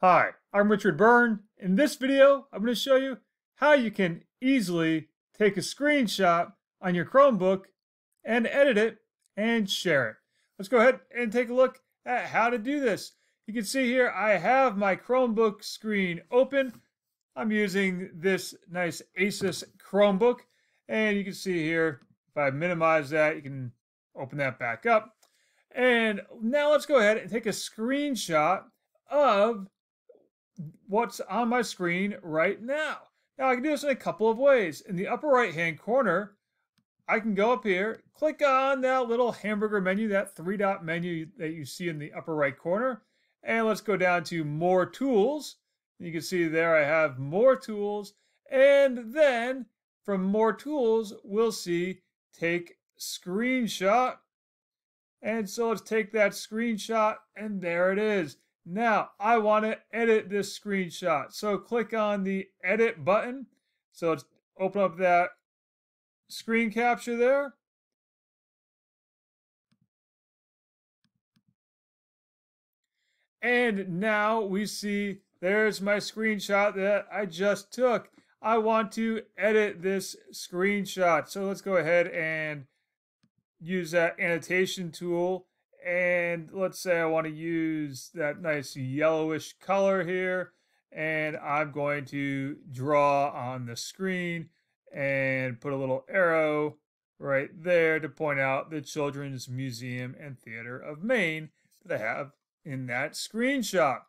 Hi, I'm Richard Byrne. In this video, I'm going to show you how you can easily take a screenshot on your Chromebook and edit it and share it. Let's go ahead and take a look at how to do this. You can see here I have my Chromebook screen open. I'm using this nice Asus Chromebook, and you can see here if I minimize that, you can open that back up. And now let's go ahead and take a screenshot of what's on my screen right now. Now I can do this in a couple of ways. In the upper right hand corner, I can go up here, click on that little hamburger menu, that three-dot menu that you see in the upper right corner, and let's go down to More Tools. You can see there I have More Tools, and then from More Tools, we'll see Take Screenshot. And so let's take that screenshot, and there it is. Now, I want to edit this screenshot. So click on the edit button. So let's open up that screen capture there. And now we see there's my screenshot that I just took. I want to edit this screenshot. So let's go ahead and use that annotation tool. And let's say I want to use that nice yellowish color here, and I'm going to draw on the screen and put a little arrow right there to point out the Children's Museum and Theater of Maine that I have in that screenshot.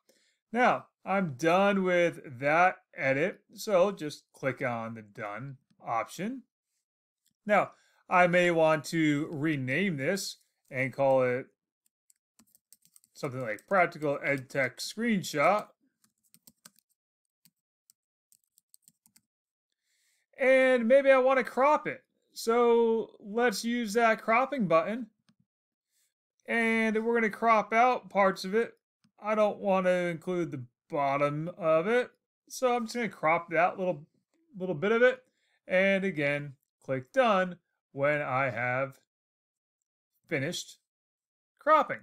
Now, I'm done with that edit, so just click on the Done option. Now, I may want to rename this and call it something like Practical EdTech Screenshot. And maybe I want to crop it. So let's use that cropping button. And we're going to crop out parts of it. I don't want to include the bottom of it. So I'm just going to crop that little bit of it. And again, click Done when I have finished cropping.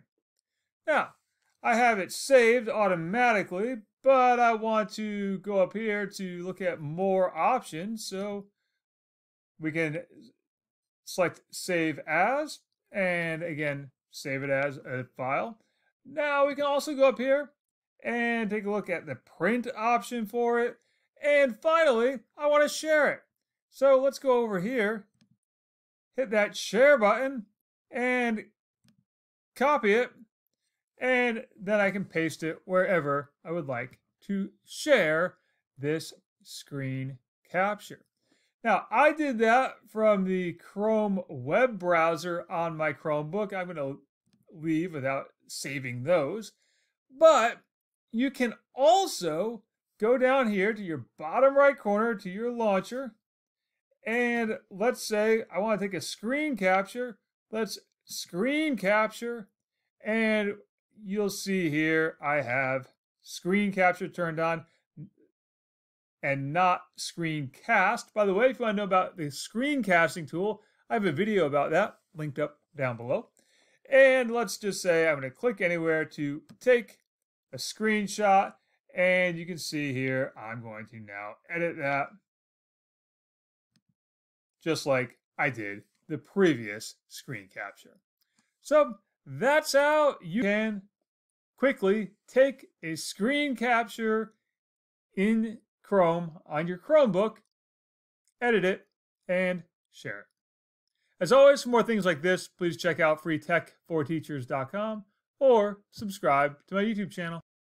Now, I have it saved automatically, but I want to go up here to look at more options. So we can select Save As, and again, save it as a file. Now we can also go up here and take a look at the print option for it. And finally, I want to share it. So let's go over here, hit that share button, and copy it. And then I can paste it wherever I would like to share this screen capture. Now, I did that from the Chrome web browser on my Chromebook. I'm going to leave without saving those. But you can also go down here to your bottom right corner to your launcher. And let's say I want to take a screen capture. Let's screen capture. And you'll see here I have screen capture turned on and not screencast. By the way, if you want to know about the screencasting tool, I have a video about that linked up down below. And let's just say I'm going to click anywhere to take a screenshot. And you can see here I'm going to now edit that just like I did the previous screen capture. So that's how you can quickly take a screen capture in Chrome on your Chromebook, edit it, and share it. As always, for more things like this, please check out freetech4teachers.com or subscribe to my YouTube channel.